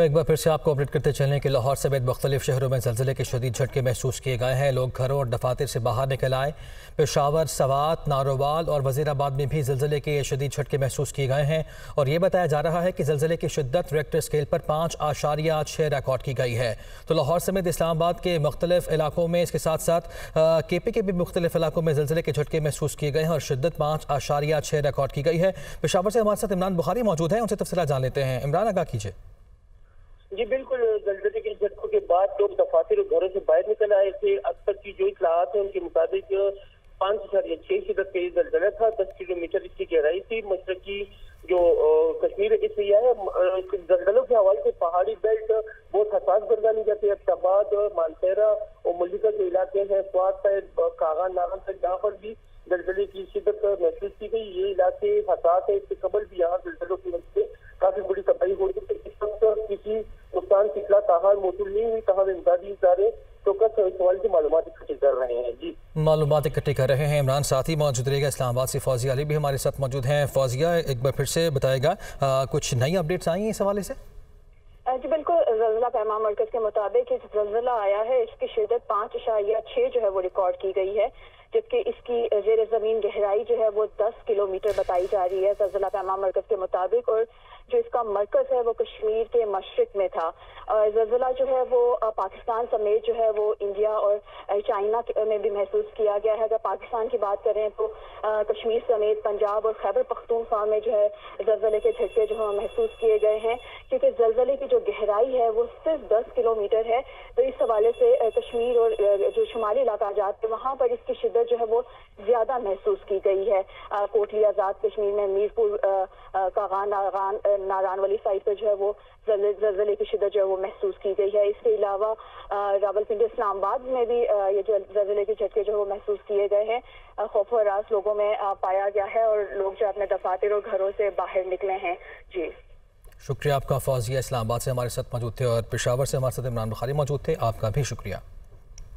एक बार फिर से आपको अपडेट करते चलें कि लाहौर समेत मुख्तलिफ शहरों में ज़लज़ले के शदीद झटके महसूस किए गए हैं। लोग घरों और दफातर से बाहर निकल आए। पेशावर, स्वात, नारोवाल और वज़ीराबाद में भी ज़लज़ले के शदीद झटके महसूस किए गए हैं और ये बताया जा रहा है कि ज़लज़ले की शिद्दत रेक्टर स्केल पर 5.6 रिकॉर्ड की गई है। तो लाहौर समेत इस्लामाबाद के मुख्तलिफ इलाकों में, इसके साथ साथ KP के भी मुख्तलिफ इलाकों में ज़लज़ले के झटके महसूस किए गए हैं और शिद्दत 5.6 रिकॉर्ड की गई है। पेशावर से हमारे साथ इमरान बुखारी मौजूद हैं, उनसे तफसीला जान लेते हैं। इमरान, आगाह कीजिए। जी बिल्कुल, जल्दी के झटकों के बाद लोग तो दफातर और घरों से बाहर निकल आए थे। अब तक की जो इतलाहत है उनके मुताबिक 5.6 शिदत का ये जलजला था। 10 किलोमीटर इसकी गहराई थी। मशरकी जो कश्मीर इसलिए एरिया है, जलजलों के हवाले से पहाड़ी बेल्ट बहुत हसास बरदानी जाती है। अब्बोत्ताबाद, मानसेरा और मलिका जो इलाके हैं, स्वात तक, कागान, नारान तक, यहाँ पर भी जलजले की शिदत महसूस की गई। ये इलाके हसास है, इससे कबल भी यहाँ जलजलों की वजह से काफी बड़ी तबाही हो रही थी। इस वक्त किसी नुकसान की इतला ताहर मौजूद नहीं हुई। तहम इमदादी इदारे मालूमात इकट्ठी कर रहे हैं। इमरान साथ ही मौजूद रहेगा। इस्लामाबाद से फौजिया अली भी हमारे साथ मौजूद हैं। फौजिया, एक बार फिर से बताएगा, कुछ नई अपडेट्स आई हैं इस हवाले से? जी बिल्कुल, ज़लज़ला पैमा मरकज़ के मुताबिक ज़लज़ला आया है, इसकी शिद्दत 5.6 जो है वो रिकॉर्ड की गई है, जबकि इसकी जेर ज़मीन गहराई जो है वो 10 किलोमीटर बताई जा रही है ज़लज़ला पैमा मरकज़ के मुताबिक। और जो इसका मरकज़ है वो कश्मीर के मशरक में था। ज़लज़ला जो है वो पाकिस्तान समेत जो है वो इंडिया और चाइना में भी महसूस किया गया है। अगर पाकिस्तान की बात करें तो कश्मीर समेत पंजाब और खैबर पख्तूनख्वा में जो है ज़लज़ले के झटके जो है महसूस किए गए हैं, क्योंकि ज़लज़ले की जो गहराई है वो सिर्फ 10 किलोमीटर है। तो इस हवाले से कश्मीर और जो शुमाली इलाका जाते वहाँ पर इसकी शिद्दत जो है वो ज्यादा महसूस की गई है। कोटली, आज़ाद कश्मीर में मीरपुर, कागान, नारायण वाली साइड पर जो है वो ज़लज़ले की शिद्दत जो है वो महसूस की गई है। इसके अलावा रावलपिंडी, इस्लामाबाद में भी ये ज़लज़ले के झटके जो है वो महसूस किए गए हैं। खौफ और रास लोगों में पाया गया है और लोग जो अपने दफातर और घरों से बाहर निकले हैं। जी शुक्रिया आपका फौजिया, इस्लामाबाद से हमारे साथ मौजूद थे। और पेशावर से हमारे साथ इमरान बुखारी मौजूद थे, आपका भी शुक्रिया।